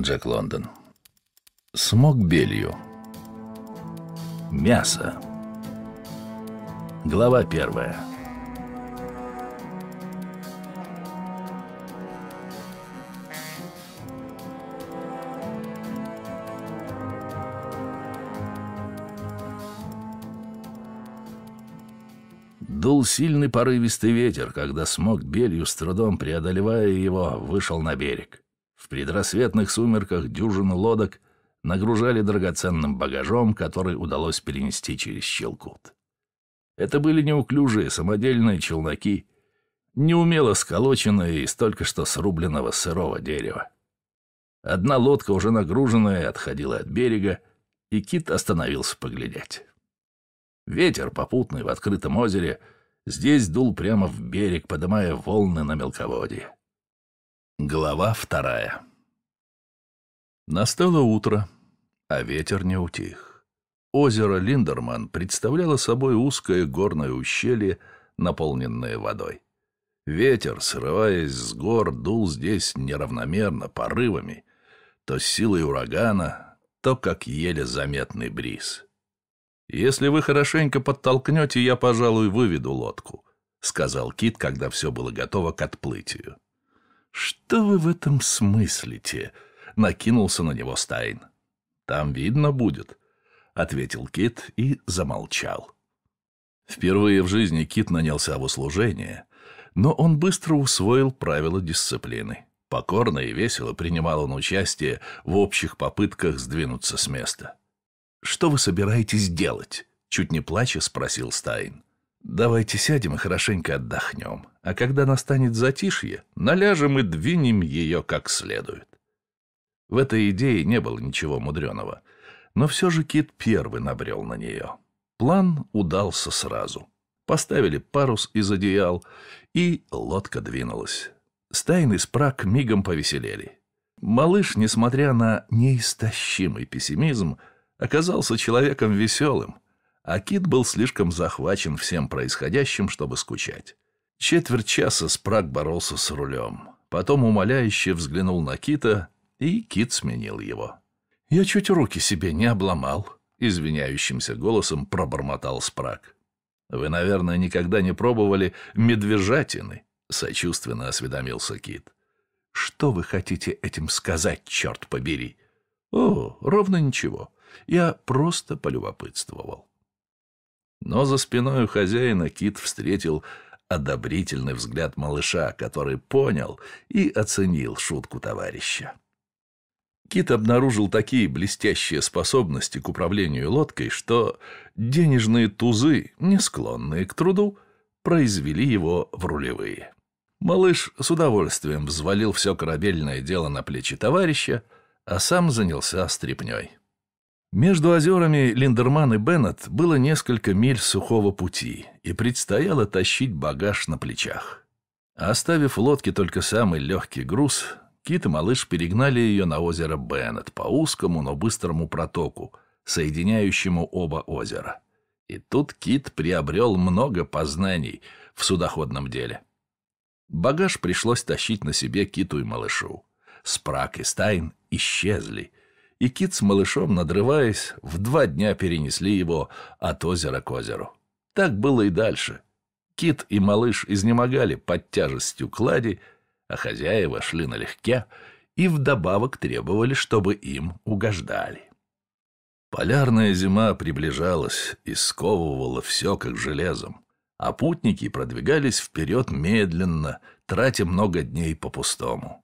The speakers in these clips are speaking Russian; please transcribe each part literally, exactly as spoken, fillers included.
Джек Лондон. Смок Беллью. Мясо. Глава первая. Дул сильный порывистый ветер, когда Смок Беллью, с трудом преодолевая его, вышел на берег. В предрассветных сумерках дюжину лодок нагружали драгоценным багажом, который удалось перенести через Щелкут. Это были неуклюжие самодельные челноки, неумело сколоченные из только что срубленного сырого дерева. Одна лодка, уже нагруженная, отходила от берега, и Кит остановился поглядеть. Ветер, попутный в открытом озере, здесь дул прямо в берег, подымая волны на мелководье. Глава вторая. Настало утро, а ветер не утих. Озеро Линдерман представляло собой узкое горное ущелье, наполненное водой. Ветер, срываясь с гор, дул здесь неравномерно, порывами, то с силой урагана, то как еле заметный бриз. «Если вы хорошенько подтолкнете, я, пожалуй, выведу лодку», — сказал Кит, когда все было готово к отплытию. «Что вы в этом смыслите?» — накинулся на него Стайн. «Там видно будет», — ответил Кит и замолчал. Впервые в жизни Кит нанялся в услужение, но он быстро усвоил правила дисциплины. Покорно и весело принимал он участие в общих попытках сдвинуться с места. «Что вы собираетесь делать?» — чуть не плача спросил Стайн. «Давайте сядем и хорошенько отдохнем, а когда настанет затишье, наляжем и двинем ее как следует». В этой идее не было ничего мудреного, но все же Кит первый набрел на нее. План удался сразу. Поставили парус из одеял, и лодка двинулась. Стайн и Спрак мигом повеселели. Малыш, несмотря на неистощимый пессимизм, оказался человеком веселым, а Кит был слишком захвачен всем происходящим, чтобы скучать. Четверть часа Спрак боролся с рулем, потом умоляюще взглянул на Кита, и Кит сменил его. «Я чуть руки себе не обломал», — извиняющимся голосом пробормотал Спрак. «Вы, наверное, никогда не пробовали медвежатины?» — сочувственно осведомился Кит. «Что вы хотите этим сказать, черт побери?» «О, ровно ничего. Я просто полюбопытствовал». Но за спиной у хозяина Кит встретил одобрительный взгляд малыша, который понял и оценил шутку товарища. Кит обнаружил такие блестящие способности к управлению лодкой, что денежные тузы, не склонные к труду, произвели его в рулевые. Малыш с удовольствием взвалил все корабельное дело на плечи товарища, а сам занялся стряпней. Между озерами Линдерман и Беннет было несколько миль сухого пути, и предстояло тащить багаж на плечах. Оставив в лодке только самый легкий груз, Кит и малыш перегнали ее на озеро Беннет по узкому, но быстрому протоку, соединяющему оба озера. И тут Кит приобрел много познаний в судоходном деле. Багаж пришлось тащить на себе Киту и малышу. Спрак и Стайн исчезли, и Кит с малышом, надрываясь, в два дня перенесли его от озера к озеру. Так было и дальше. Кит и малыш изнемогали под тяжестью клади, а хозяева шли налегке и вдобавок требовали, чтобы им угождали. Полярная зима приближалась и сковывала все как железом, а путники продвигались вперед медленно, тратя много дней по-пустому.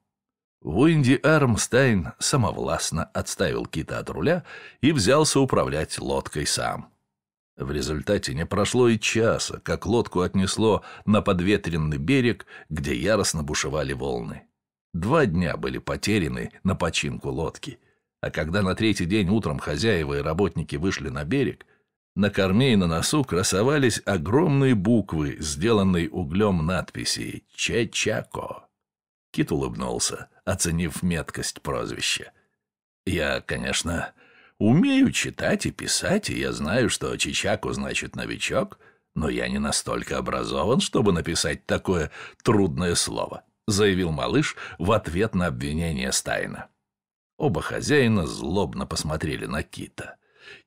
В Уинди-Арм Стайн самовластно отставил Кита от руля и взялся управлять лодкой сам. В результате не прошло и часа, как лодку отнесло на подветренный берег, где яростно бушевали волны. Два дня были потеряны на починку лодки, а когда на третий день утром хозяева и работники вышли на берег, на корме и на носу красовались огромные буквы, сделанные углем надписи «Че-Чако». Кит улыбнулся, оценив меткость прозвища. «Я, конечно, умею читать и писать, и я знаю, что Чичаку значит новичок, но я не настолько образован, чтобы написать такое трудное слово», — заявил малыш в ответ на обвинение Стайна. Оба хозяина злобно посмотрели на Кита.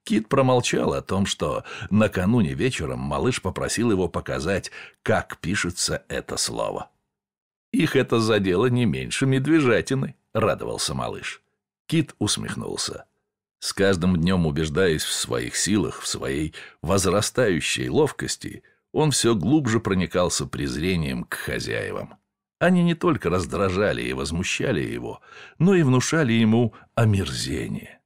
Кит промолчал о том, что накануне вечером малыш попросил его показать, как пишется это слово. «Их это задело не меньше медвежатины», — радовался малыш. Кит усмехнулся. С каждым днем, убеждаясь в своих силах, в своей возрастающей ловкости, он все глубже проникался презрением к хозяевам. Они не только раздражали и возмущали его, но и внушали ему омерзение.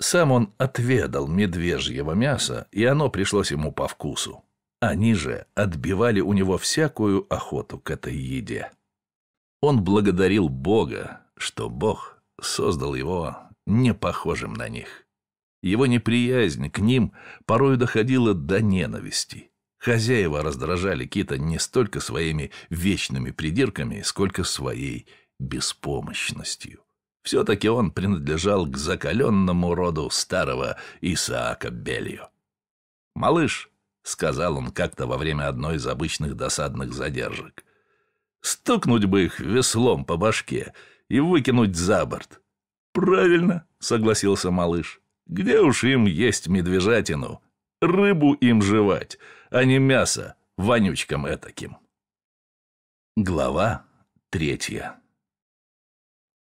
Сам он отведал медвежьего мяса, и оно пришлось ему по вкусу. Они же отбивали у него всякую охоту к этой еде. Он благодарил Бога, что Бог создал его непохожим на них. Его неприязнь к ним порою доходила до ненависти. Хозяева раздражали Кита не столько своими вечными придирками, сколько своей беспомощностью. Все-таки он принадлежал к закаленному роду старого Исаака Беллью. «Малыш», — сказал он как-то во время одной из обычных досадных задержек, — «стукнуть бы их веслом по башке и выкинуть за борт». «Правильно», — согласился малыш. «Где уж им есть медвежатину? Рыбу им жевать, а не мясо вонючкам этаким». Глава третья.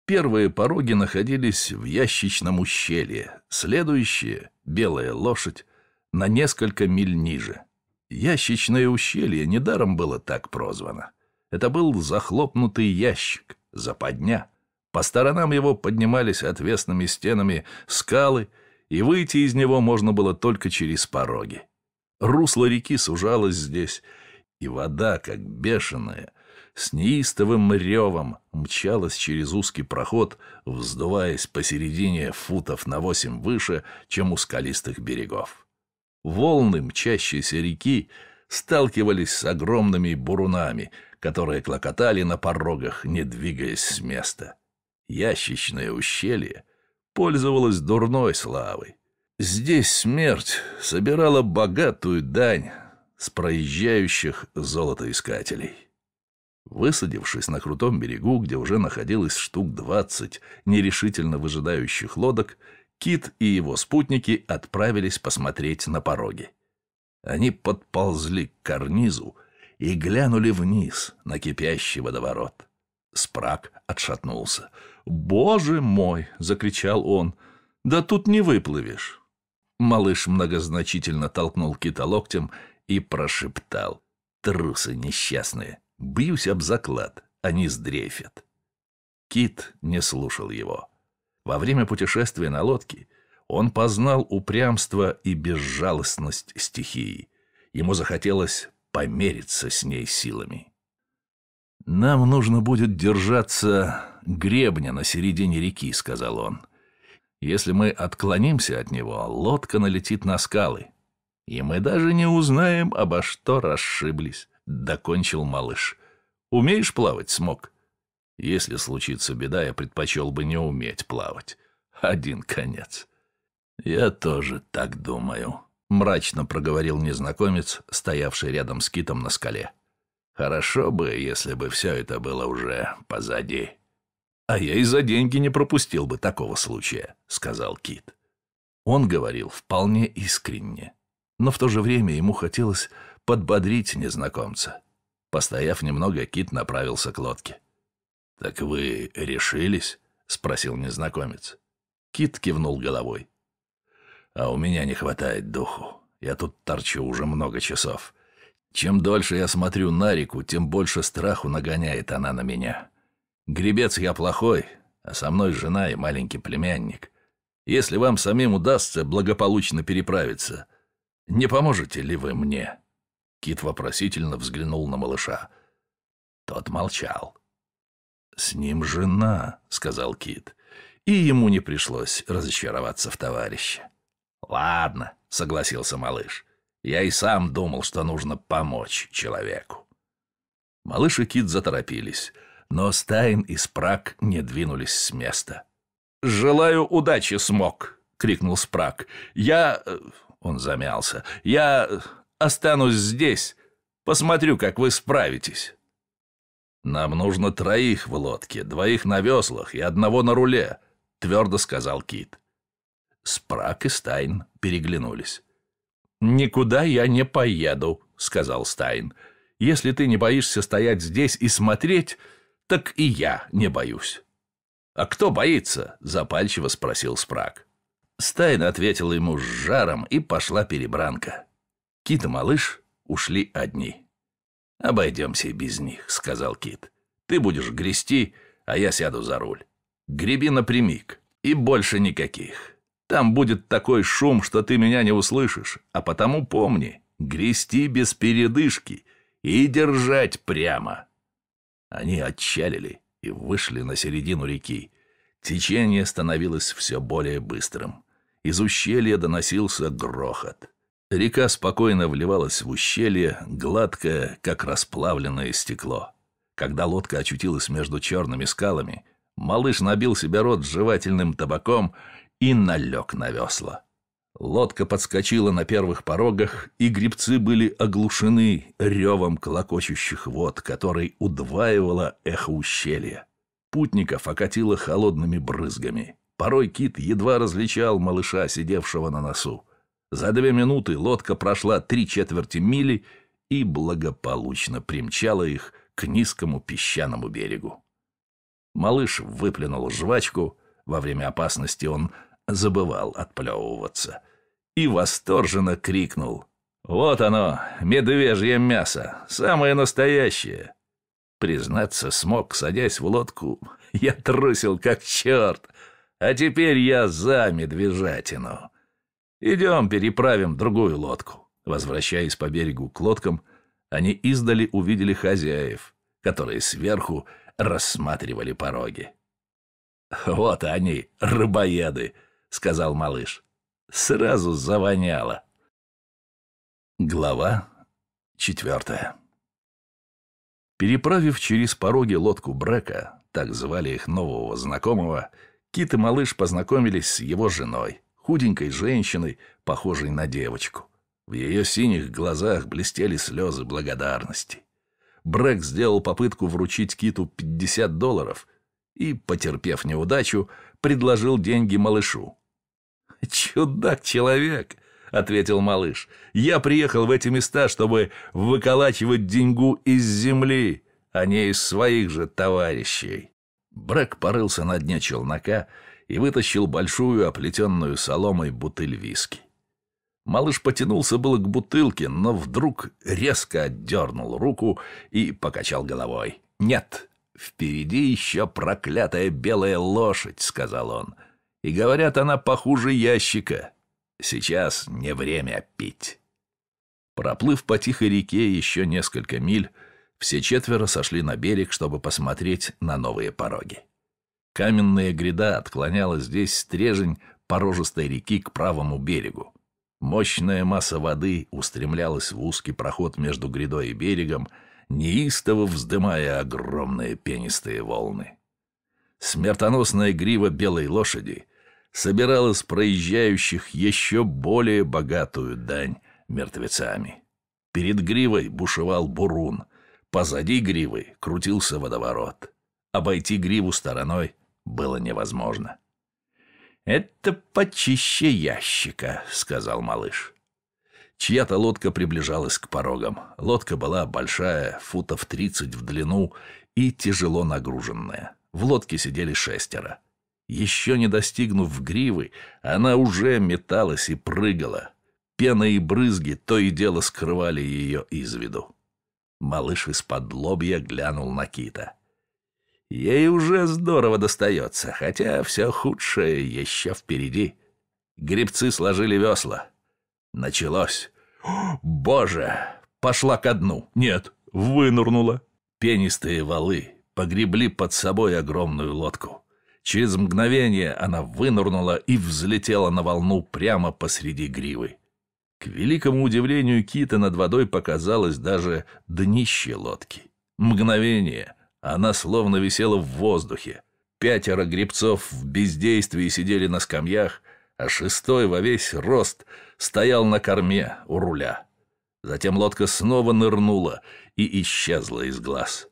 Первые пороги находились в Ящичном ущелье, следующие — Белая лошадь, на несколько миль ниже. Ящичное ущелье недаром было так прозвано. Это был захлопнутый ящик, западня. По сторонам его поднимались отвесными стенами скалы, и выйти из него можно было только через пороги. Русло реки сужалось здесь, и вода, как бешеная, с неистовым ревом мчалась через узкий проход, вздуваясь посередине футов на восемь выше, чем у скалистых берегов. Волны мчащейся реки сталкивались с огромными бурунами, которые клокотали на порогах, не двигаясь с места. Ящичное ущелье пользовалось дурной славой. Здесь смерть собирала богатую дань с проезжающих золотоискателей. Высадившись на крутом берегу, где уже находилось штук двадцать нерешительно выжидающих лодок, Кит и его спутники отправились посмотреть на пороги. Они подползли к карнизу и глянули вниз на кипящий водоворот. Спраг отшатнулся. «Боже мой!» — закричал он. «Да тут не выплывешь!» Малыш многозначительно толкнул Кита локтем и прошептал. «Трусы несчастные! Бьюсь об заклад! Они сдрейфят!» Кит не слушал его. Во время путешествия на лодке он познал упрямство и безжалостность стихии. Ему захотелось помериться с ней силами. «Нам нужно будет держаться гребня на середине реки», — сказал он. «Если мы отклонимся от него, лодка налетит на скалы. И мы даже не узнаем, обо что расшиблись», — докончил малыш. «Умеешь плавать, Смок?» «Если случится беда, я предпочел бы не уметь плавать. Один конец». «Я тоже так думаю», — мрачно проговорил незнакомец, стоявший рядом с Китом на скале. «Хорошо бы, если бы все это было уже позади». «А я и за деньги не пропустил бы такого случая», — сказал Кит. Он говорил вполне искренне, но в то же время ему хотелось подбодрить незнакомца. Постояв немного, Кит направился к лодке. «Так вы решились?» — спросил незнакомец. Кит кивнул головой. «А у меня не хватает духу. Я тут торчу уже много часов. Чем дольше я смотрю на реку, тем больше страху нагоняет она на меня. Гребец я плохой, а со мной жена и маленький племянник. Если вам самим удастся благополучно переправиться, не поможете ли вы мне?» Кит вопросительно взглянул на малыша. Тот молчал. «С ним жена», — сказал Кит, и ему не пришлось разочароваться в товарище. «Ладно», — согласился малыш. «Я и сам думал, что нужно помочь человеку». Малыш и Кит заторопились, но Стайн и Спраг не двинулись с места. «Желаю удачи, Смок!» — крикнул Спраг. «Я...» — он замялся. «Я останусь здесь. Посмотрю, как вы справитесь». «Нам нужно троих в лодке, двоих на веслах и одного на руле. — твердо сказал Кит. Спрак и Стайн переглянулись. «Никуда я не поеду», — сказал Стайн. «Если ты не боишься стоять здесь и смотреть, так и я не боюсь». «А кто боится?» — запальчиво спросил Спрак. Стайн ответила ему с жаром, и пошла перебранка. Кит и малыш ушли одни. «Обойдемся без них», — сказал Кит. «Ты будешь грести, а я сяду за руль. Греби напрямик, и больше никаких. Там будет такой шум, что ты меня не услышишь, а потому помни, грести без передышки и держать прямо». Они отчалили и вышли на середину реки. Течение становилось все более быстрым. Из ущелья доносился грохот. Река спокойно вливалась в ущелье, гладкое, как расплавленное стекло. Когда лодка очутилась между черными скалами, малыш набил себе рот жевательным табаком и налег на весла. Лодка подскочила на первых порогах, и гребцы были оглушены ревом клокочущих вод, который удваивало эхо ущелья. Путников окатило холодными брызгами. Порой Кит едва различал малыша, сидевшего на носу. За две минуты лодка прошла три четверти мили и благополучно примчала их к низкому песчаному берегу. Малыш выплюнул жвачку. Во время опасности он забывал отплевываться. И восторженно крикнул: «Вот оно, медвежье мясо, самое настоящее!» Признаться, Смок, садясь в лодку, я трусил как черт, а теперь я за медвежатину. «Идем переправим другую лодку». Возвращаясь по берегу к лодкам, они издали увидели хозяев, которые сверху рассматривали пороги. «Вот они, рыбоеды», — сказал малыш. Сразу завоняло. Глава четвертая. Переправив через пороги лодку Брека, так звали их нового знакомого, Кит и малыш познакомились с его женой, худенькой женщиной, похожей на девочку. В ее синих глазах блестели слезы благодарности. Брек сделал попытку вручить Киту пятьдесят долларов, и, потерпев неудачу, предложил деньги малышу. «Чудак-человек», — ответил малыш, — «я приехал в эти места, чтобы выколачивать деньгу из земли, а не из своих же товарищей». Брэк порылся на дне челнока и вытащил большую, оплетенную соломой, бутыль виски. Малыш потянулся было к бутылке, но вдруг резко отдернул руку и покачал головой. «Нет! Впереди еще проклятая белая лошадь», — сказал он. «И говорят, она похуже ящика. Сейчас не время пить». Проплыв по тихой реке еще несколько миль, все четверо сошли на берег, чтобы посмотреть на новые пороги. Каменная гряда отклоняла здесь стрежень порожистой реки к правому берегу. Мощная масса воды устремлялась в узкий проход между грядой и берегом, неистово вздымая огромные пенистые волны. Смертоносная грива белой лошади собирала с проезжающих еще более богатую дань мертвецами. Перед гривой бушевал бурун, позади гривы крутился водоворот. Обойти гриву стороной было невозможно. «Это почище ящика», — сказал малыш. Чья-то лодка приближалась к порогам. Лодка была большая, футов тридцать в длину и тяжело нагруженная. В лодке сидели шестеро. Еще не достигнув гривы, она уже металась и прыгала. Пена и брызги то и дело скрывали ее из виду. Малыш из-под лобья глянул на Кита. «Ей уже здорово достается, хотя все худшее еще впереди». Гребцы сложили весла. Началось. Боже! Пошла ко дну. Нет, вынырнула. Пенистые валы погребли под собой огромную лодку. Через мгновение она вынырнула и взлетела на волну прямо посреди гривы. К великому удивлению Кита над водой показалось даже днище лодки. Мгновение. Она словно висела в воздухе. Пятеро гребцов в бездействии сидели на скамьях, а шестой во весь рост стоял на корме у руля. Затем лодка снова нырнула и исчезла из глаз.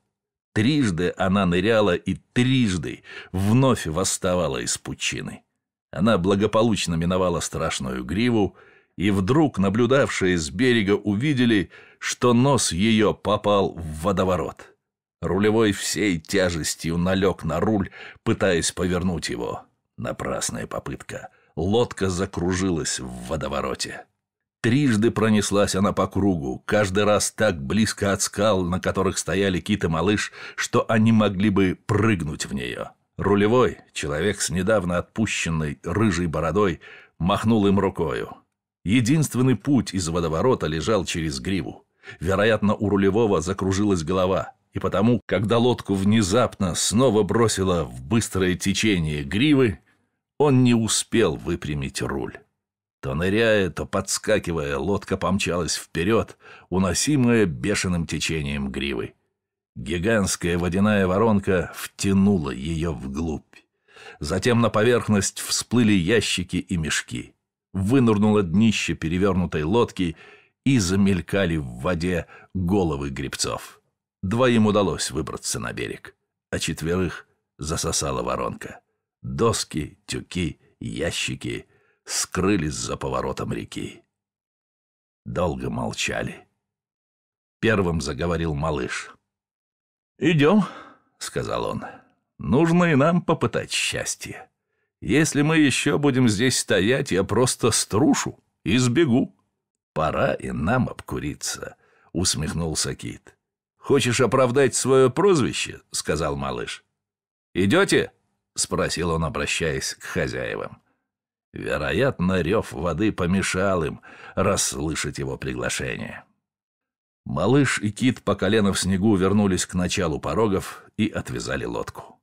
Трижды она ныряла и трижды вновь восставала из пучины. Она благополучно миновала страшную гриву, и вдруг наблюдавшие с берега увидели, что нос ее попал в водоворот. Рулевой всей тяжестью налег на руль, пытаясь повернуть его. Напрасная попытка. Лодка закружилась в водовороте. Трижды пронеслась она по кругу, каждый раз так близко от скал, на которых стояли Кит и Малыш, что они могли бы прыгнуть в нее. Рулевой, человек с недавно отпущенной рыжей бородой, махнул им рукою. Единственный путь из водоворота лежал через гриву. Вероятно, у рулевого закружилась голова, и потому, когда лодку внезапно снова бросило в быстрое течение гривы, он не успел выпрямить руль. То ныряя, то подскакивая, лодка помчалась вперед, уносимая бешеным течением гривы. Гигантская водяная воронка втянула ее вглубь. Затем на поверхность всплыли ящики и мешки. Вынырнуло днище перевернутой лодки, и замелькали в воде головы гребцов. Двоим удалось выбраться на берег, а четверых засосала воронка. Доски, тюки, ящики скрылись за поворотом реки. Долго молчали. Первым заговорил Малыш. «Идем», — сказал он, — «нужно и нам попытать счастье. Если мы еще будем здесь стоять, я просто струшу и сбегу». «Пора и нам обкуриться», — усмехнулся Кит. «Хочешь оправдать свое прозвище?» — сказал Малыш. «Идете?» — спросил он, обращаясь к хозяевам. Вероятно, рев воды помешал им расслышать его приглашение. Малыш и Кит по колено в снегу вернулись к началу порогов и отвязали лодку.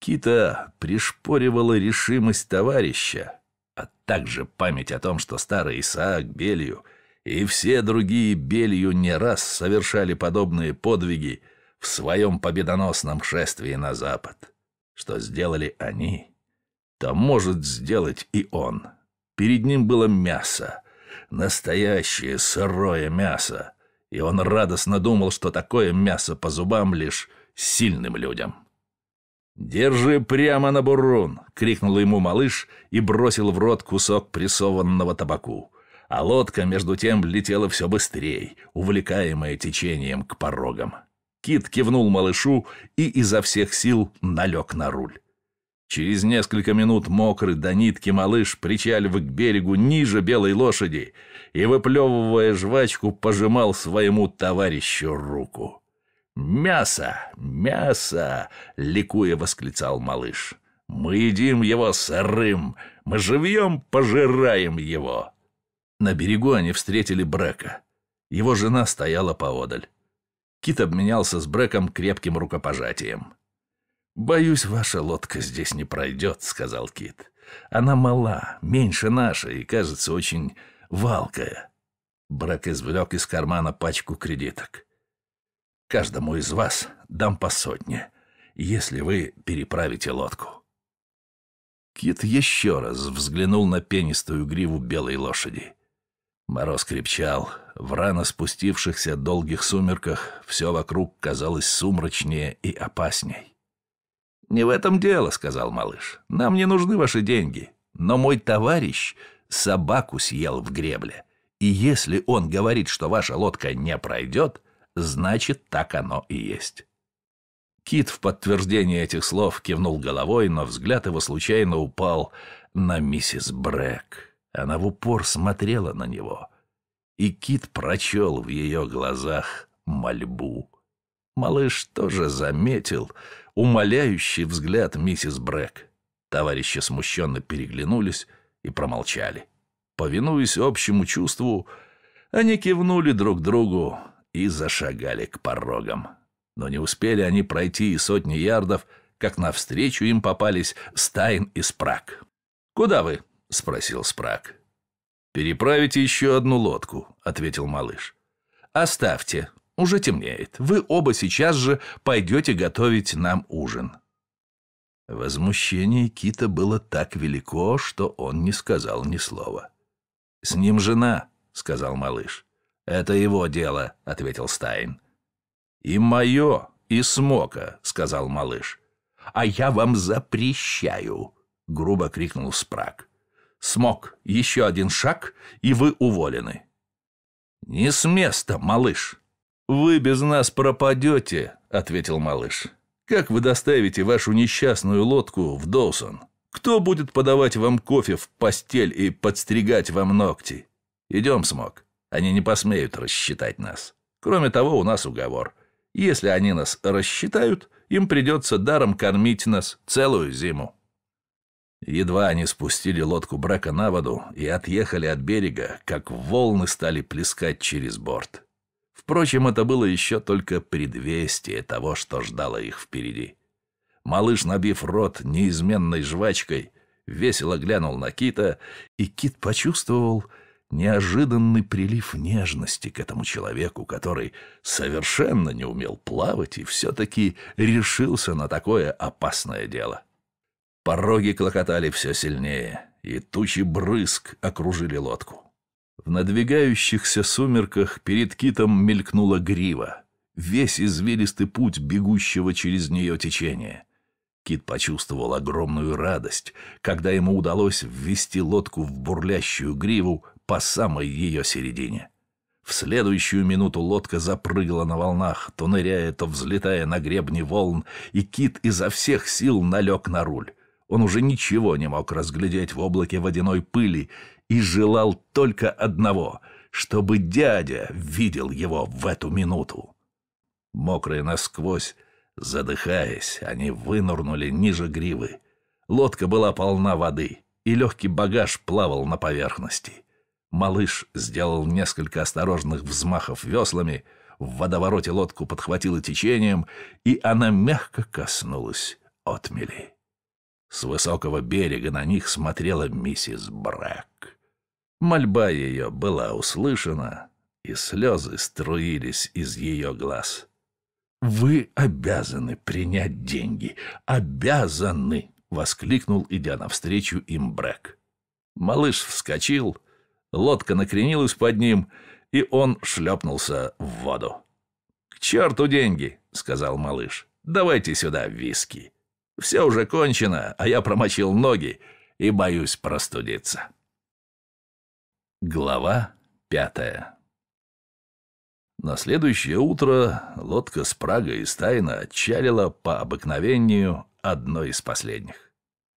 Кита пришпоривала решимость товарища, а также память о том, что старый Исаак Беллью и все другие Беллью не раз совершали подобные подвиги в своем победоносном шествии на запад. Что сделали они, то может сделать и он. Перед ним было мясо, настоящее сырое мясо, и он радостно думал, что такое мясо по зубам лишь сильным людям. «Держи прямо на бурун!» — крикнул ему Малыш и бросил в рот кусок прессованного табаку. А лодка, между тем, летела все быстрее, увлекаемая течением к порогам. Кит кивнул Малышу и изо всех сил налег на руль. Через несколько минут мокрый до нитки Малыш причалил к берегу ниже Белой лошади и, выплевывая жвачку, пожимал своему товарищу руку. «Мясо! Мясо!» — ликуя восклицал Малыш. «Мы едим его сырым! Мы живьем пожираем его!» На берегу они встретили Брека. Его жена стояла поодаль. Кит обменялся с Бреком крепким рукопожатием. «Боюсь, ваша лодка здесь не пройдет», — сказал Кит. «Она мала, меньше нашей и, кажется, очень валкая». Брек извлек из кармана пачку кредиток. «Каждому из вас дам по сотне, если вы переправите лодку». Кит еще раз взглянул на пенистую гриву Белой лошади. Мороз крепчал. В рано спустившихся долгих сумерках все вокруг казалось сумрачнее и опасней. «Не в этом дело», — сказал Малыш. «Нам не нужны ваши деньги. Но мой товарищ собаку съел в гребле. И если он говорит, что ваша лодка не пройдет, значит, так оно и есть». Кит в подтверждение этих слов кивнул головой, но взгляд его случайно упал на миссис Брэк. Она в упор смотрела на него, и Кит прочел в ее глазах мольбу. Малыш тоже заметил умоляющий взгляд миссис Брэк. Товарищи смущенно переглянулись и промолчали. Повинуясь общему чувству, они кивнули друг другу и зашагали к порогам. Но не успели они пройти и сотни ярдов, как навстречу им попались Стайн и Спрак. «Куда вы?» — спросил Спрак. «Переправите еще одну лодку», — ответил Малыш. «Оставьте, уже темнеет. Вы оба сейчас же пойдете готовить нам ужин». Возмущение Кита было так велико, что он не сказал ни слова. «С ним жена», — сказал Малыш. «Это его дело», — ответил Стайн. «И мое», — и Смока», — сказал малыш. «А я вам запрещаю», — грубо крикнул Спраг. «Смок, еще один шаг, и вы уволены». «Не с места, малыш». «Вы без нас пропадете», — ответил малыш. «Как вы доставите вашу несчастную лодку в Доусон? Кто будет подавать вам кофе в постель и подстригать вам ногти? Идем, Смок. Они не посмеют рассчитать нас. Кроме того, у нас уговор. Если они нас рассчитают, им придется даром кормить нас целую зиму». Едва они спустили лодку Брека на воду и отъехали от берега, как волны стали плескать через борт. Впрочем, это было еще только предвестие того, что ждало их впереди. Малыш, набив рот неизменной жвачкой, весело глянул на Кита, и Кит почувствовал неожиданный прилив нежности к этому человеку, который совершенно не умел плавать и все-таки решился на такое опасное дело. Пороги клокотали все сильнее, и тучи брызг окружили лодку. В надвигающихся сумерках перед Китом мелькнула грива, весь извилистый путь бегущего через нее течения. Кит почувствовал огромную радость, когда ему удалось ввести лодку в бурлящую гриву по самой ее середине. В следующую минуту лодка запрыгала на волнах, то ныряя, то взлетая на гребни волн, и Кит изо всех сил налег на руль. Он уже ничего не мог разглядеть в облаке водяной пыли и желал только одного, чтобы дядя видел его в эту минуту. Мокрые насквозь, задыхаясь, они вынырнули ниже гривы. Лодка была полна воды, и легкий багаж плавал на поверхности. Малыш сделал несколько осторожных взмахов веслами, в водовороте лодку подхватило течением, и она мягко коснулась отмели. С высокого берега на них смотрела миссис Брак. Мольба ее была услышана, и слезы струились из ее глаз. «Вы обязаны принять деньги! Обязаны!» — воскликнул, идя навстречу им, Брак. Малыш вскочил, лодка накренилась под ним, и он шлепнулся в воду. «К черту деньги!» — сказал малыш. «Давайте сюда виски. Все уже кончено, а я промочил ноги и боюсь простудиться». Глава пятая. На следующее утро лодка Спрага и Стайна отчалила по обыкновению одной из последних.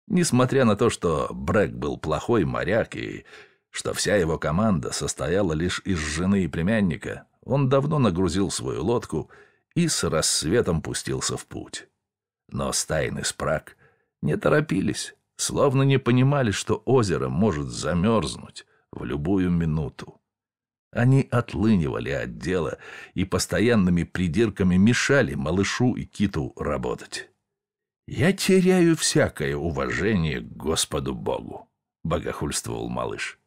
Несмотря на то, что Брэк был плохой моряк и что вся его команда состояла лишь из жены и племянника, он давно нагрузил свою лодку и с рассветом пустился в путь. Но Стайн и Спраг не торопились, словно не понимали, что озеро может замерзнуть в любую минуту. Они отлынивали от дела и постоянными придирками мешали малышу и Киту работать. «Я теряю всякое уважение к Господу Богу», — богохульствовал малыш.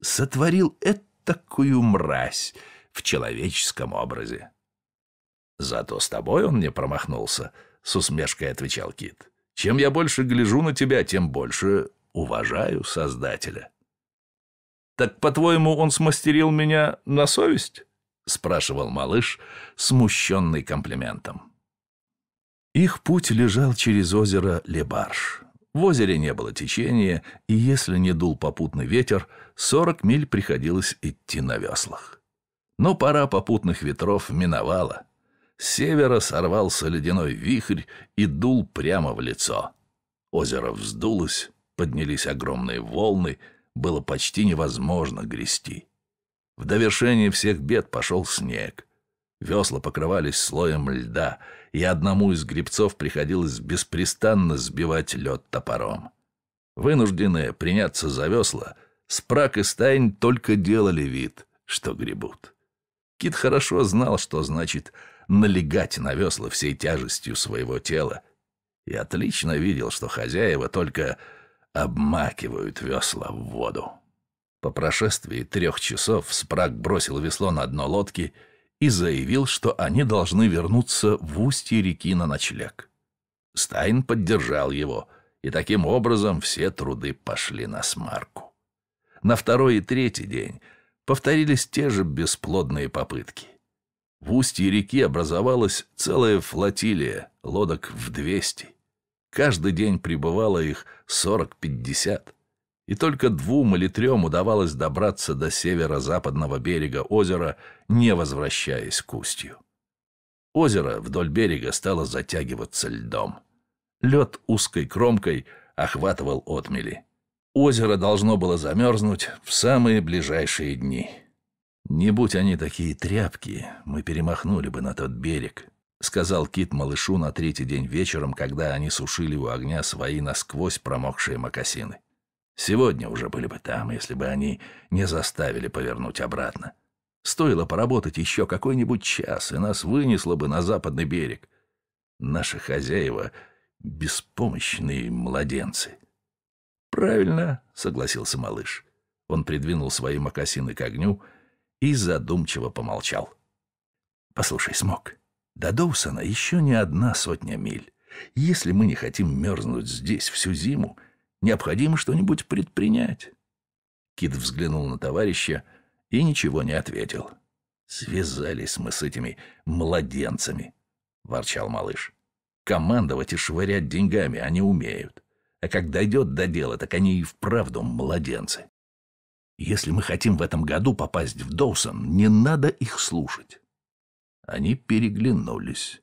«Сотворил этакую мразь в человеческом образе». «Зато с тобой он не промахнулся», — с усмешкой отвечал Кит. «Чем я больше гляжу на тебя, тем больше уважаю Создателя». «Так, по-твоему, он смастерил меня на совесть?» — спрашивал малыш, смущенный комплиментом. Их путь лежал через озеро Лебарж. В озере не было течения, и если не дул попутный ветер, сорок миль приходилось идти на веслах. Но пора попутных ветров миновала. С севера сорвался ледяной вихрь и дул прямо в лицо. Озеро вздулось, поднялись огромные волны, было почти невозможно грести. В довершение всех бед пошел снег. Весла покрывались слоем льда, и одному из гребцов приходилось беспрестанно сбивать лед топором. Вынужденные приняться за весла, Спраг и Стайн только делали вид, что гребут. Кит хорошо знал, что значит налегать на весла всей тяжестью своего тела, и отлично видел, что хозяева только обмакивают весла в воду. По прошествии трех часов Спраг бросил весло на дно лодки и заявил, что они должны вернуться в устье реки на ночлег. Стайн поддержал его, и таким образом все труды пошли на смарку. На второй и третий день повторились те же бесплодные попытки. В устье реки образовалась целая флотилия, лодок в двести. Каждый день прибывало их сорок-пятьдесят. И только двум или трем удавалось добраться до северо-западного берега озера, не возвращаясь к устью. Озеро вдоль берега стало затягиваться льдом. Лед узкой кромкой охватывал отмели. Озеро должно было замерзнуть в самые ближайшие дни. «Не будь они такие тряпки, мы перемахнули бы на тот берег», — сказал Кит малышу на третий день вечером, когда они сушили у огня свои насквозь промокшие мокасины. «Сегодня уже были бы там, если бы они не заставили повернуть обратно. Стоило поработать еще какой-нибудь час, и нас вынесло бы на западный берег. Наши хозяева — беспомощные младенцы». «Правильно», — согласился малыш. Он придвинул свои мокасины к огню и задумчиво помолчал. «Послушай, Смок, до Доусона еще не одна сотня миль. Если мы не хотим мерзнуть здесь всю зиму, необходимо что-нибудь предпринять». Кит взглянул на товарища и ничего не ответил. «Связались мы с этими младенцами», — ворчал малыш. «Командовать и швырять деньгами они умеют. А как дойдет до дела, так они и вправду младенцы. Если мы хотим в этом году попасть в Доусон, не надо их слушать». Они переглянулись.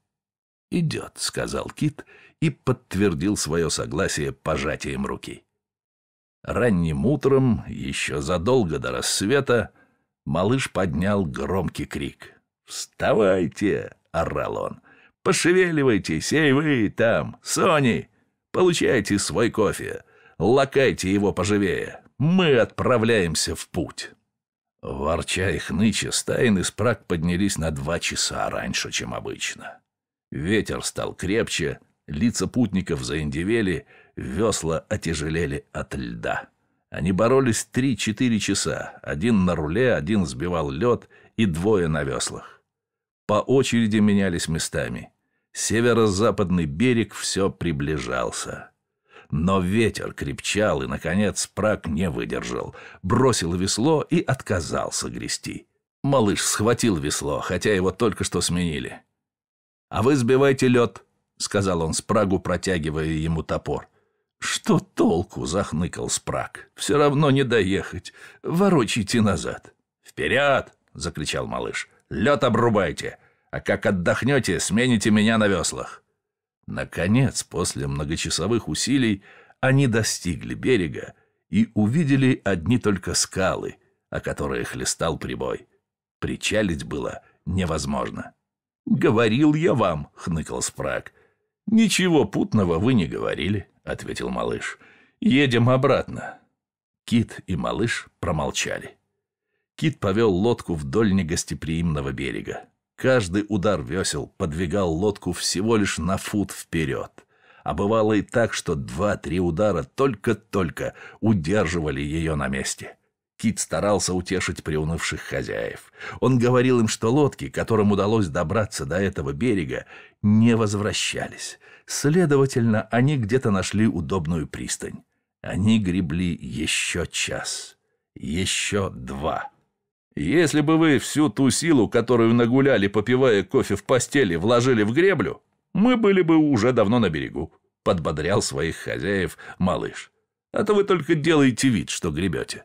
«Идет», — сказал Кит и подтвердил свое согласие пожатием руки. Ранним утром, еще задолго до рассвета, малыш поднял громкий крик. «Вставайте!» — орал он. «Пошевеливайтесь, эй вы там, Сони! Получайте свой кофе, лакайте его поживее. Мы отправляемся в путь». Ворча и хныча, стаин из Праг поднялись на два часа раньше, чем обычно. Ветер стал крепче, лица путников заиндивели, весла отяжелели от льда. Они боролись три-четыре часа, один на руле, один сбивал лед и двое на веслах. По очереди менялись местами. Северо-западный берег все приближался. Но ветер крепчал, и, наконец, Праг не выдержал, бросил весло и отказался грести. Малыш схватил весло, хотя его только что сменили. «А вы сбивайте лед», — сказал он Спрагу, протягивая ему топор. «Что толку?» — захныкал Спраг. «Все равно не доехать. Ворочайте назад». «Вперед!» — закричал малыш. «Лед обрубайте, а как отдохнете, смените меня на веслах». Наконец, после многочасовых усилий, они достигли берега и увидели одни только скалы, о которые хлестал прибой. Причалить было невозможно. «Говорил я вам», — хныкал Спраг. «Ничего путного вы не говорили», — ответил малыш. «Едем обратно». Кит и малыш промолчали. Кит повел лодку вдоль негостеприимного берега. Каждый удар весел подвигал лодку всего лишь на фут вперед. А бывало и так, что два-три удара только-только удерживали ее на месте. Кит старался утешить приунывших хозяев. Он говорил им, что лодки, которым удалось добраться до этого берега, не возвращались. Следовательно, они где-то нашли удобную пристань. Они гребли еще час, еще два. «Если бы вы всю ту силу, которую нагуляли, попивая кофе в постели, вложили в греблю, мы были бы уже давно на берегу», — подбодрял своих хозяев малыш. «А то вы только делаете вид, что гребете».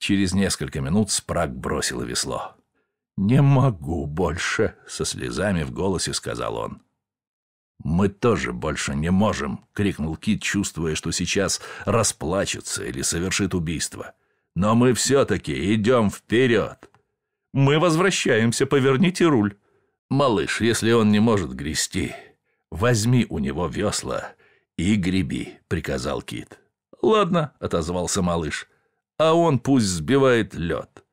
Через несколько минут Спраг бросила весло. «Не могу больше», — со слезами в голосе сказал он. «Мы тоже больше не можем», — крикнул Кит, чувствуя, что сейчас расплачется или совершит убийство. «Но мы все-таки идем вперед!» «Мы возвращаемся, поверните руль!» «Малыш, если он не может грести, возьми у него весла и греби», — приказал Кит. «Ладно», — отозвался малыш, — «а он пусть сбивает лед».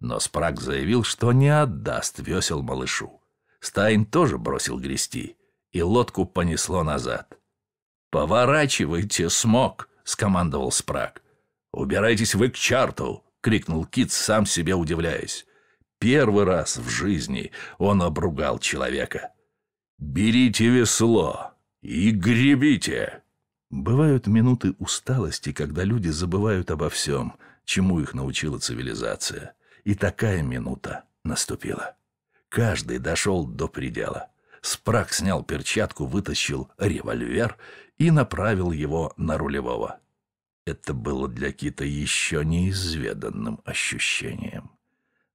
Но Спраг заявил, что не отдаст весел малышу. Стайн тоже бросил грести, и лодку понесло назад. «Поворачивайте, Смок!» — скомандовал Спраг. «Убирайтесь вы к черту!» — крикнул Кит, сам себе удивляясь. Первый раз в жизни он обругал человека. «Берите весло и гребите!» Бывают минуты усталости, когда люди забывают обо всем, чему их научила цивилизация. И такая минута наступила. Каждый дошел до предела. Спраг снял перчатку, вытащил револьвер и направил его на рулевого. Это было для Кита еще неизведанным ощущением.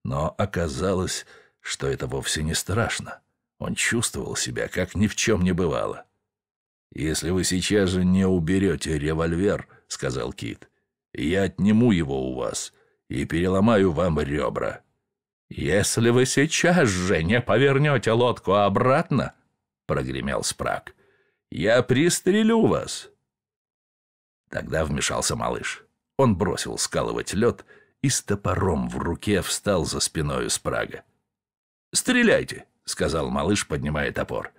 Но оказалось, что это вовсе не страшно. Он чувствовал себя, как ни в чем не бывало. «Если вы сейчас же не уберете револьвер, — сказал Кит, — я отниму его у вас и переломаю вам ребра». «Если вы сейчас же не повернете лодку обратно, — прогремел Спраг, — я пристрелю вас». Тогда вмешался малыш. Он бросил скалывать лед и с топором в руке встал за спиною Спрага. «Стреляйте!» — сказал малыш, поднимая топор.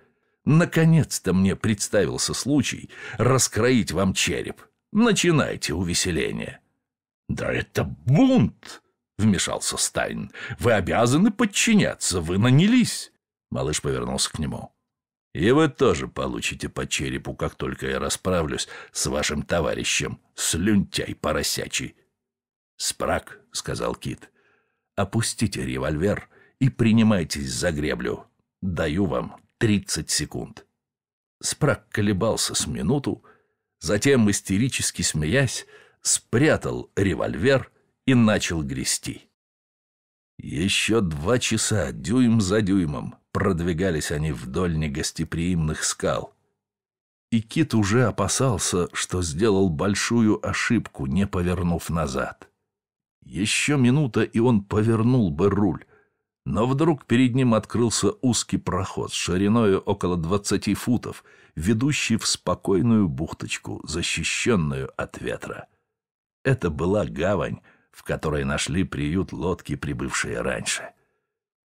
«Наконец-то мне представился случай раскроить вам череп. Начинайте увеселение». «Да это бунт!» — вмешался Стайн. «Вы обязаны подчиняться, вы нанялись!» Малыш повернулся к нему. «И вы тоже получите по черепу, как только я расправлюсь с вашим товарищем, слюнтяй поросячий». «Спраг», — сказал Кит, — «опустите револьвер и принимайтесь за греблю. Даю вам тридцать секунд». Спраг колебался с минуту, затем, истерически смеясь, спрятал револьвер и начал грести. Еще два часа дюйм за дюймом продвигались они вдоль негостеприимных скал. И Кит уже опасался, что сделал большую ошибку, не повернув назад. Еще минута, и он повернул бы руль, но вдруг перед ним открылся узкий проход шириною около двадцати футов, ведущий в спокойную бухточку, защищенную от ветра. Это была гавань, в которой нашли приют лодки, прибывшие раньше.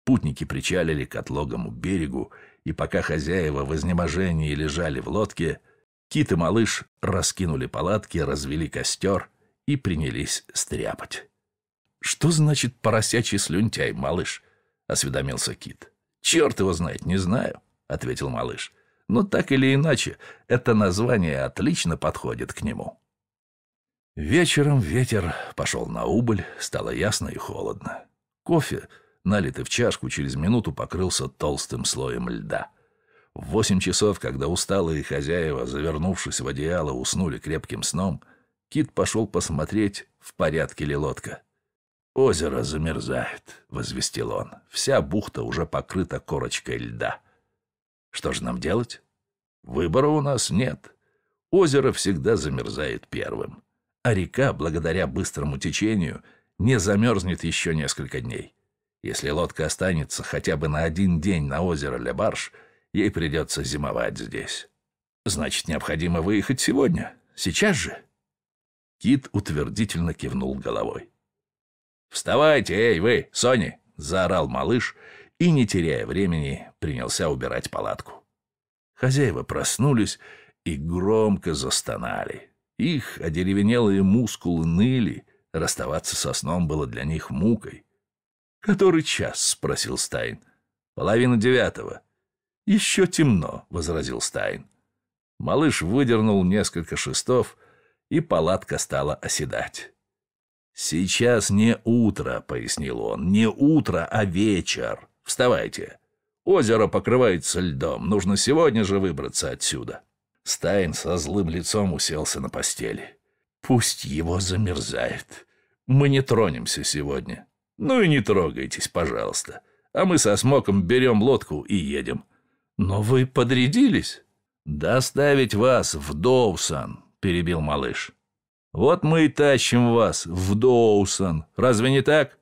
Путники причалили к отлогому берегу, и пока хозяева в изнеможении лежали в лодке, Кит и малыш раскинули палатки, развели костер и принялись стряпать. «Что значит поросячий слюнтяй, малыш?» — осведомился Кит. «Черт его знает, не знаю», — ответил малыш. «Но так или иначе, это название отлично подходит к нему». Вечером ветер пошел на убыль, стало ясно и холодно. Кофе, налитый в чашку, через минуту покрылся толстым слоем льда. В восемь часов, когда усталые хозяева, завернувшись в одеяло, уснули крепким сном, Кит пошел посмотреть, в порядке ли лодка. «Озеро замерзает», — возвестил он. «Вся бухта уже покрыта корочкой льда». «Что же нам делать?» «Выбора у нас нет. Озеро всегда замерзает первым, а река, благодаря быстрому течению, не замерзнет еще несколько дней. Если лодка останется хотя бы на один день на озеро Лебарж, ей придется зимовать здесь». «Значит, необходимо выехать сегодня? Сейчас же?» Кит утвердительно кивнул головой. «Вставайте, эй, вы, Сони!» — заорал малыш и, не теряя времени, принялся убирать палатку. Хозяева проснулись и громко застонали. Их одеревенелые мускулы ныли, расставаться со сном было для них мукой. «Который час?» — спросил Стайн. «Половина девятого». «Еще темно», — возразил Стайн. Малыш выдернул несколько шестов, и палатка стала оседать. «Сейчас не утро», — пояснил он, — «не утро, а вечер. Вставайте. Озеро покрывается льдом, нужно сегодня же выбраться отсюда». Стайн со злым лицом уселся на постели. «Пусть его замерзает. Мы не тронемся сегодня». «Ну и не трогайтесь, пожалуйста. А мы со Смоком берем лодку и едем». «Но вы подрядились?» «Доставить вас в Доусон», — перебил малыш. «Вот мы и тащим вас в Доусон. Разве не так?»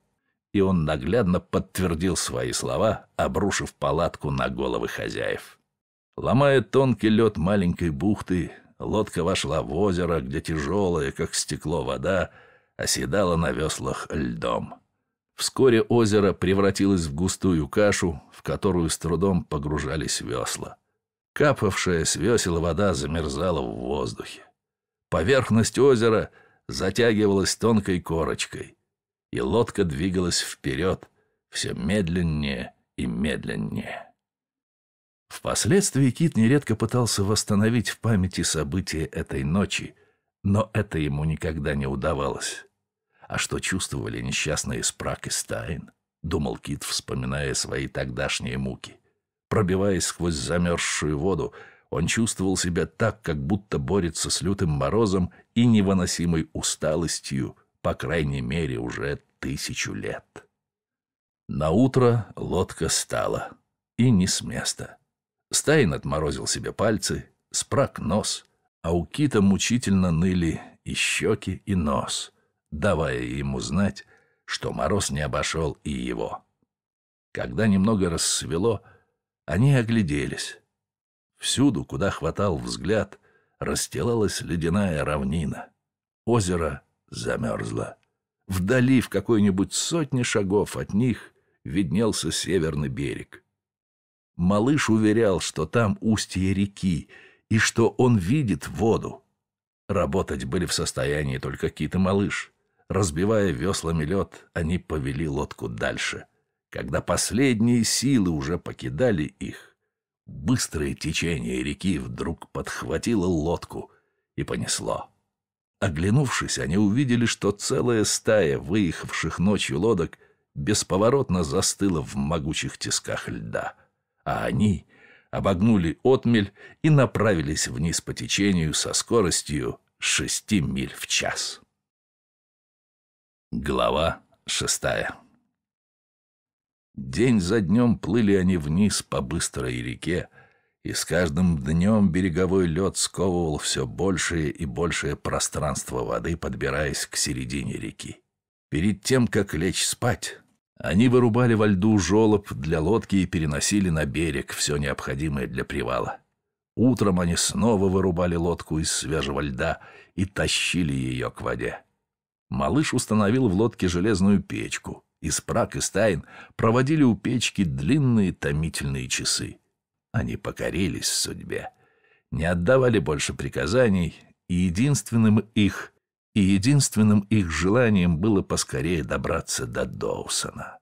И он наглядно подтвердил свои слова, обрушив палатку на головы хозяев. Ломая тонкий лед маленькой бухты, лодка вошла в озеро, где тяжелая, как стекло, вода оседала на веслах льдом. Вскоре озеро превратилось в густую кашу, в которую с трудом погружались весла. Капавшая с весел вода замерзала в воздухе. Поверхность озера затягивалась тонкой корочкой, и лодка двигалась вперед все медленнее и медленнее. Впоследствии Кит нередко пытался восстановить в памяти события этой ночи, но это ему никогда не удавалось. А что чувствовали несчастные Спраг и Стайн? думал Кит, вспоминая свои тогдашние муки. Пробиваясь сквозь замерзшую воду, он чувствовал себя так, как будто борется с лютым морозом и невыносимой усталостью, по крайней мере, уже тысячу лет. Наутро лодка стала. И не с места. Стайн отморозил себе пальцы, спрак нос, а у Кита мучительно ныли и щеки, и нос, давая ему знать, что мороз не обошел и его. Когда немного рассвело, они огляделись. Всюду, куда хватал взгляд, расстилалась ледяная равнина. Озеро замерзло. Вдали, в какой-нибудь сотне шагов от них, виднелся северный берег. Малыш уверял, что там устье реки, и что он видит воду. Работать были в состоянии только Кит и малыш. Разбивая веслами лед, они повели лодку дальше. Когда последние силы уже покидали их, быстрое течение реки вдруг подхватило лодку и понесло. Оглянувшись, они увидели, что целая стая выехавших ночью лодок бесповоротно застыла в могучих тисках льда, а они обогнули отмель и направились вниз по течению со скоростью шести миль в час. Глава шестая. День за днем плыли они вниз по быстрой реке, и с каждым днем береговой лед сковывал все большее и большее пространство воды, подбираясь к середине реки. Перед тем, как лечь спать, они вырубали во льду жёлоб для лодки и переносили на берег все необходимое для привала. Утром они снова вырубали лодку из свежего льда и тащили ее к воде. Малыш установил в лодке железную печку. И спрак и Стайн проводили у печки длинные томительные часы. Они покорились судьбе, не отдавали больше приказаний, и единственным их, и единственным их желанием было поскорее добраться до Доусона.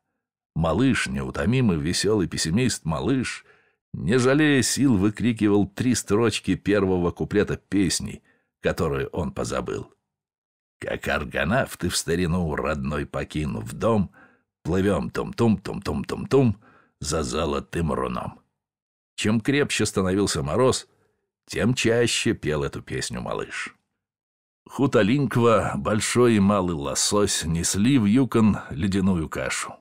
Малыш, неутомимый, веселый пессимист, малыш, не жалея сил, выкрикивал три строчки первого куплета песни, которую он позабыл. Как аргонавты в старину, родной покинув дом, плывем тум-тум-тум-тум-тум-тум за золотым руном. Чем крепче становился мороз, тем чаще пел эту песню малыш. Хуталинква, большой и малый лосось, несли в Юкон ледяную кашу.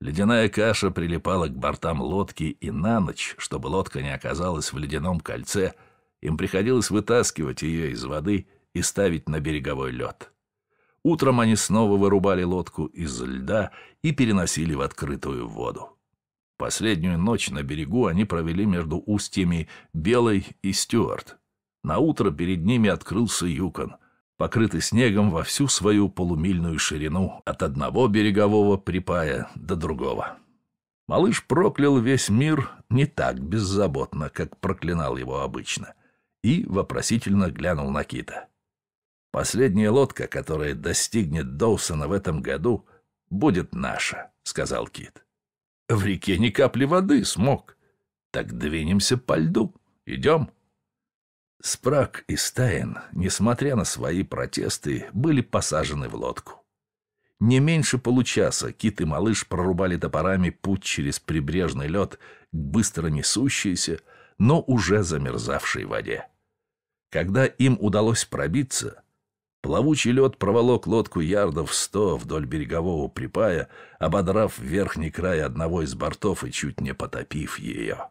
Ледяная каша прилипала к бортам лодки, и на ночь, чтобы лодка не оказалась в ледяном кольце, им приходилось вытаскивать ее из воды и ставить на береговой лед. Утром они снова вырубали лодку из льда и переносили в открытую воду. Последнюю ночь на берегу они провели между устьями Белой и Стюарт. Наутро перед ними открылся Юкон, покрытый снегом во всю свою полумильную ширину от одного берегового припая до другого. Малыш проклял весь мир не так беззаботно, как проклинал его обычно, и вопросительно глянул на Кита. «Последняя лодка, которая достигнет Доусона в этом году, будет наша», — сказал Кит. «В реке ни капли воды, Смок. Так двинемся по льду. Идем». Спрак и Стайн, несмотря на свои протесты, были посажены в лодку. Не меньше получаса Кит и малыш прорубали топорами путь через прибрежный лед к быстро несущейся, но уже замерзавшей воде. Когда им удалось пробиться, плавучий лед проволок лодку ярдов сто вдоль берегового припая, ободрав верхний край одного из бортов и чуть не потопив ее.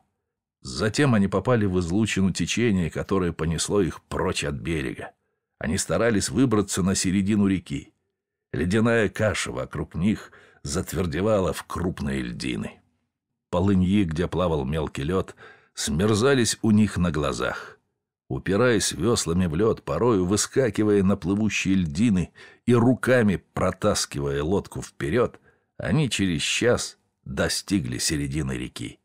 Затем они попали в излучину течения, которое понесло их прочь от берега. Они старались выбраться на середину реки. Ледяная каша вокруг них затвердевала в крупные льдины. Полыньи, где плавал мелкий лед, смерзались у них на глазах. Упираясь веслами в лед, порою выскакивая на плывущие льдины и руками протаскивая лодку вперед, они через час достигли середины реки.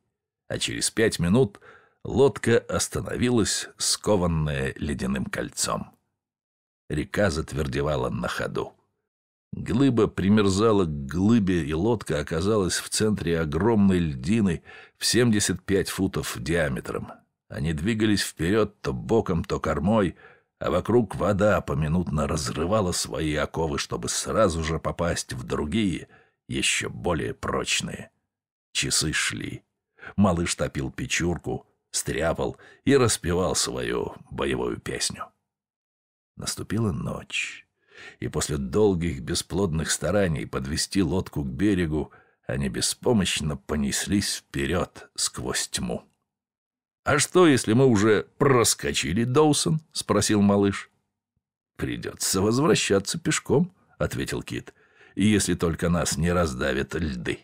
А через пять минут лодка остановилась, скованная ледяным кольцом. Река затвердевала на ходу. Глыба примерзала к глыбе, и лодка оказалась в центре огромной льдины в семьдесят пять футов диаметром. Они двигались вперед то боком, то кормой, а вокруг вода поминутно разрывала свои оковы, чтобы сразу же попасть в другие еще более прочные. Часы шли. Малыш топил печурку, стряпал и распевал свою боевую песню. Наступила ночь, и после долгих бесплодных стараний подвести лодку к берегу они беспомощно понеслись вперед сквозь тьму. «А что, если мы уже проскочили Доусон?» — спросил малыш. «Придется возвращаться пешком», — ответил Кит, «если только нас не раздавят льды».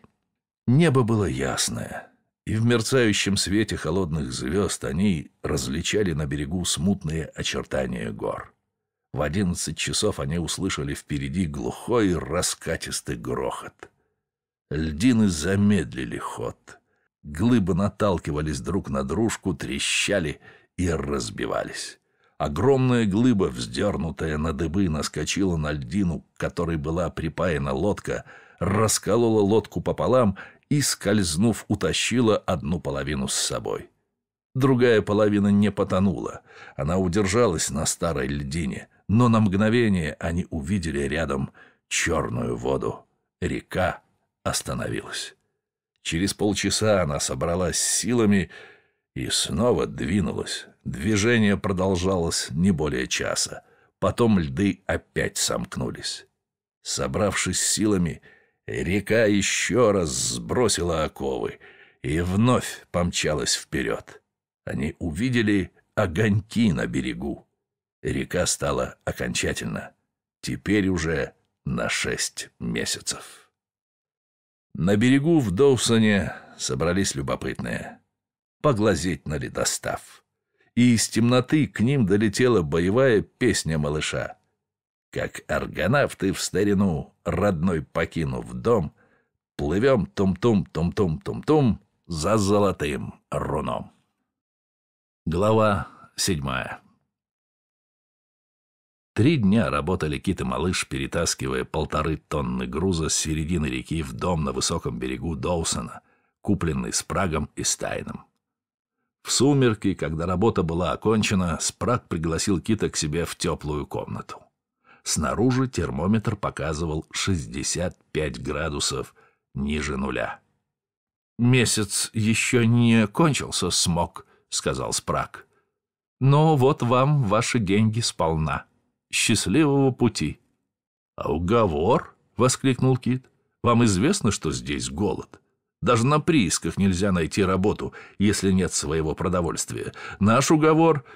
Небо было ясное, и в мерцающем свете холодных звезд они различали на берегу смутные очертания гор. В одиннадцать часов они услышали впереди глухой раскатистый грохот. Льдины замедлили ход. Глыбы наталкивались друг на дружку, трещали и разбивались. Огромная глыба, вздернутая на дыбы, наскочила на льдину, к которой была припаяна лодка, расколола лодку пополам и, скользнув, утащила одну половину с собой. Другая половина не потонула. Она удержалась на старой льдине, но на мгновение они увидели рядом черную воду. Река остановилась. Через полчаса она собралась силами и снова двинулась. Движение продолжалось не более часа. Потом льды опять сомкнулись. Собравшись силами, река еще раз сбросила оковы и вновь помчалась вперед. Они увидели огоньки на берегу. Река стала окончательно. Теперь уже на шесть месяцев. На берегу в Доусоне собрались любопытные поглазеть на ледостав. И из темноты к ним долетела боевая песня малыша. Как аргонавты в старину, родной покинув дом, плывем тум-тум-тум-тум-тум-тум за золотым руном. Глава седьмая. Три дня работали Кит и малыш, перетаскивая полторы тонны груза с середины реки в дом на высоком берегу Доусона, купленный Спрагом и Стайном. В сумерки, когда работа была окончена, Спраг пригласил Кита к себе в теплую комнату. Снаружи термометр показывал шестьдесят пять градусов ниже нуля. «Месяц еще не кончился, Смок», — сказал Спраг. «Но вот вам ваши деньги сполна. Счастливого пути». «А уговор?» — воскликнул Кит. «Вам известно, что здесь голод? Даже на приисках нельзя найти работу, если нет своего продовольствия. Наш уговор...»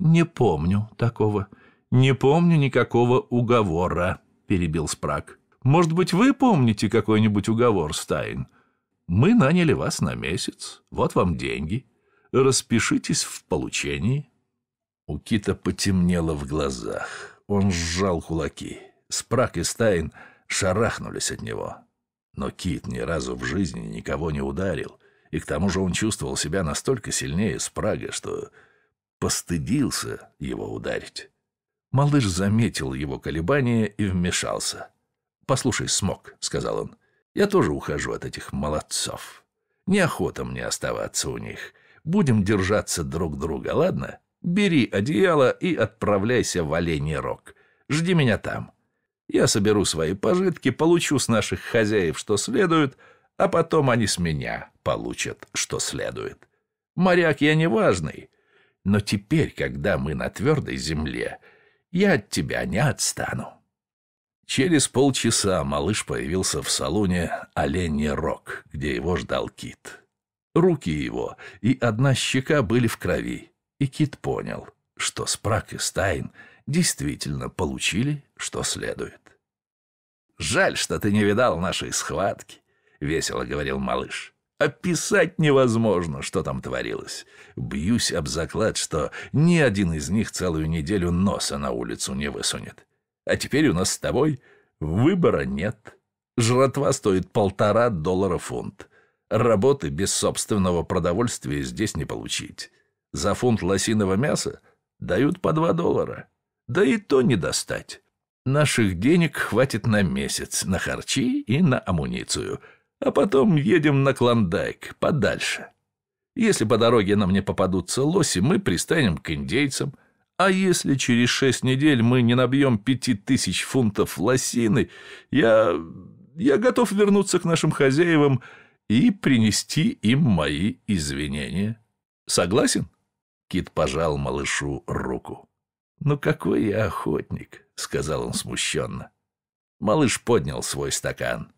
«Не помню такого. Не помню никакого уговора», — перебил Спраг. «Может быть, вы помните какой-нибудь уговор, Стайн? Мы наняли вас на месяц. Вот вам деньги. Распишитесь в получении». У Кита потемнело в глазах. Он сжал кулаки. Спраг и Стайн шарахнулись от него. Но Кит ни разу в жизни никого не ударил, и к тому же он чувствовал себя настолько сильнее Спрага, что постыдился его ударить. Малыш заметил его колебания и вмешался. «Послушай, Смок», — сказал он, — «я тоже ухожу от этих молодцов. Неохота мне оставаться у них. Будем держаться друг друга, ладно? Бери одеяло и отправляйся в Олений Рог. Жди меня там. Я соберу свои пожитки, получу с наших хозяев что следует, а потом они с меня получат что следует. Моряк я не важный, но теперь, когда мы на твердой земле, я от тебя не отстану». Через полчаса малыш появился в салоне «Олений Рог», где его ждал Кит. Руки его и одна щека были в крови. И Кит понял, что Спраг и Стайн действительно получили, что следует. «Жаль, что ты не видал нашей схватки», — весело говорил малыш. «Описать невозможно, что там творилось. Бьюсь об заклад, что ни один из них целую неделю носа на улицу не высунет. А теперь у нас с тобой выбора нет. Жратва стоит полтора доллара фунт. Работы без собственного продовольствия здесь не получить. За фунт лосиного мяса дают по два доллара. Да и то не достать. Наших денег хватит на месяц, на харчи и на амуницию. А потом едем на Клондайк, подальше. Если по дороге нам не попадутся лоси, мы пристанем к индейцам. А если через шесть недель мы не набьем пяти тысяч фунтов лосины, я... я готов вернуться к нашим хозяевам и принести им мои извинения. Согласен?» Кит пожал малышу руку. «Ну какой я охотник», — сказал он смущенно. Малыш поднял свой стакан.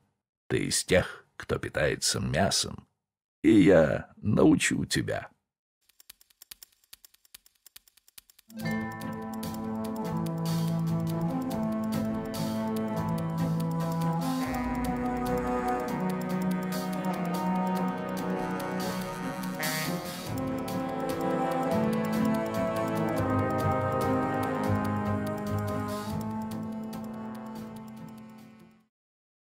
«Ты из тех, кто питается мясом, и я научу тебя».